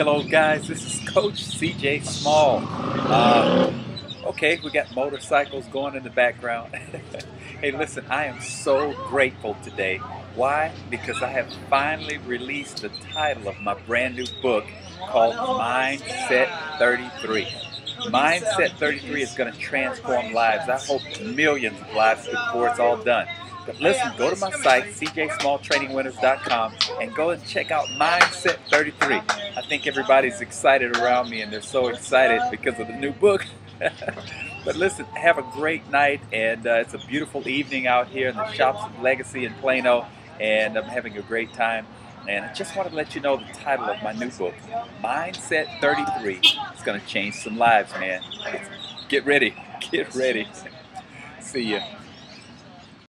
Hello guys, this is Coach CJ Small. Okay, we got motorcycles going in the background. Hey listen, I am so grateful today. Why? Because I have finally released the title of my brand new book called Mindset 33. Mindset 33 is going to transform lives. I hope millions of lives before it's all done. But listen, go to my site, cjsmalltrainingwinners.com, and go and check out Mindset 33. I think everybody's excited around me, and they're so excited because of the new book. But listen, have a great night, and it's a beautiful evening out here in the shops of Legacy in Plano, and I'm having a great time. And I just want to let you know the title of my new book, Mindset 33. It's going to change some lives, man. Get ready. Get ready. See ya.